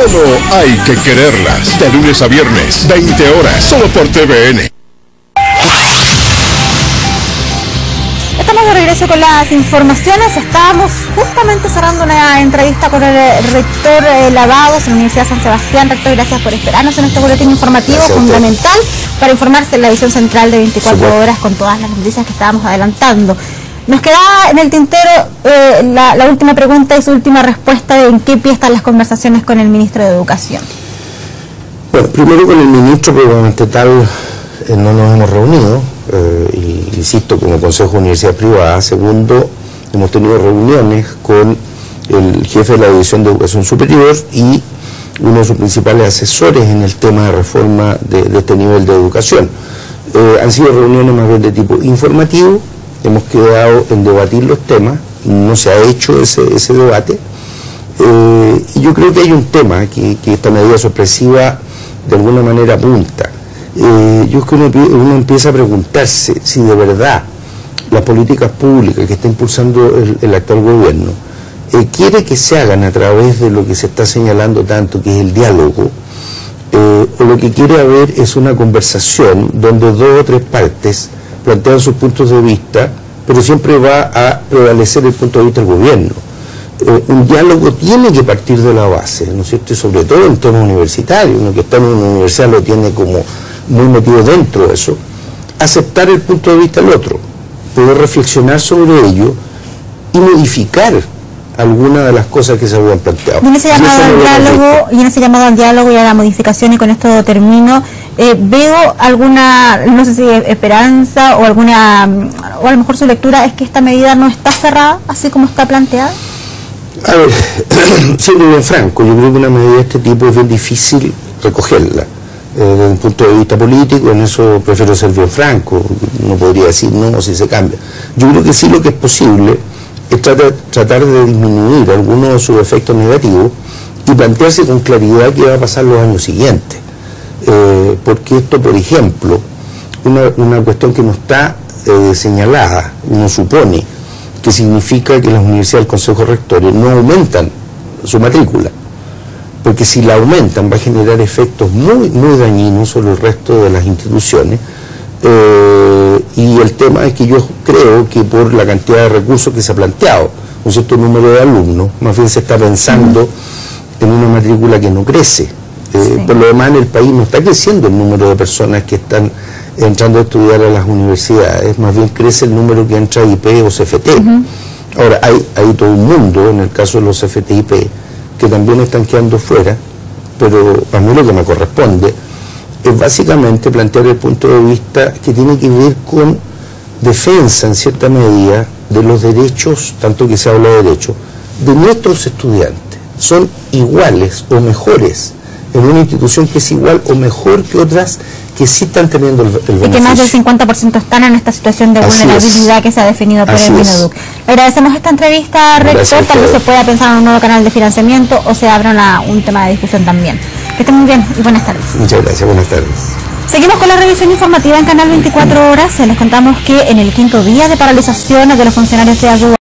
Solo hay que quererlas. De lunes a viernes, 20 horas, solo por TVN. Estamos de regreso con las informaciones. Estábamos justamente cerrando una entrevista con el rector Lavados en la Universidad San Sebastián. Rector, gracias por esperarnos en este boletín informativo fundamental para informarse en la edición central de 24 horas con todas las noticias que estábamos adelantando. Nos quedaba en el tintero la última pregunta y su última respuesta de en qué pie están las conversaciones con el ministro de Educación. Bueno, primero con el ministro, pero ante tal no nos hemos reunido, insisto, como Consejo de Universidades Privadas. Segundo, hemos tenido reuniones con el jefe de la División de Educación Superior y uno de sus principales asesores en el tema de reforma de este nivel de educación. Han sido reuniones más bien de tipo informativo. Hemos quedado en debatir los temas, no se ha hecho ese debate. Y yo creo que hay un tema que esta medida sorpresiva de alguna manera apunta. Yo es que uno empieza a preguntarse si de verdad las políticas públicas que está impulsando el actual gobierno quiere que se hagan a través de lo que se está señalando tanto, que es el diálogo, o lo que quiere haber es una conversación donde dos o tres partes plantean sus puntos de vista, pero siempre va a prevalecer el punto de vista del gobierno. Un diálogo tiene que partir de la base, ¿no es cierto? Y sobre todo en temas universitarios, uno que está en una universidad lo tiene como muy metido dentro de eso. Aceptar el punto de vista del otro, poder reflexionar sobre ello y modificar algunas de las cosas que se habían planteado. Y en ese llamado al diálogo y a la modificación, y con esto termino, veo alguna, no sé si esperanza o alguna, o a lo mejor su lectura es que esta medida no está cerrada, así como está planteada. A ver, siendo bien franco, yo creo que una medida de este tipo es bien difícil recogerla, desde un punto de vista político. En eso prefiero ser bien franco, no podría decir no si se cambia. Yo creo que sí, lo que es posible es tratar de disminuir algunos de sus efectos negativos y plantearse con claridad qué va a pasar los años siguientes. Porque esto, por ejemplo, una cuestión que no está señalada, uno supone que significa que las universidades del Consejo de Rectores no aumentan su matrícula, porque si la aumentan va a generar efectos muy, muy dañinos sobre el resto de las instituciones. Y el tema es que yo creo que por la cantidad de recursos que se ha planteado, un cierto número de alumnos, más bien se está pensando en una matrícula que no crece. Por lo demás, en el país no está creciendo el número de personas que están entrando a estudiar a las universidades, más bien crece el número que entra a IP o CFT. Ahora, hay todo un mundo, en el caso de los CFT-IP, que también están quedando fuera, pero a mí lo que me corresponde es básicamente plantear el punto de vista que tiene que ver con defensa, en cierta medida, de los derechos, tanto que se habla de derechos, de nuestros estudiantes. Son iguales o mejores en una institución que es igual o mejor que otras que sí están teniendo el beneficio. Y que más del 50% están en esta situación de vulnerabilidad que se ha definido por el Mineduc. Agradecemos esta entrevista, rector. Tal vez se pueda pensar en un nuevo canal de financiamiento o se abra un tema de discusión también. Que estén muy bien y buenas tardes. Muchas gracias, buenas tardes. Seguimos con la revisión informativa en Canal 24 Horas. Les contamos que en el quinto día de paralización de los funcionarios de ayuda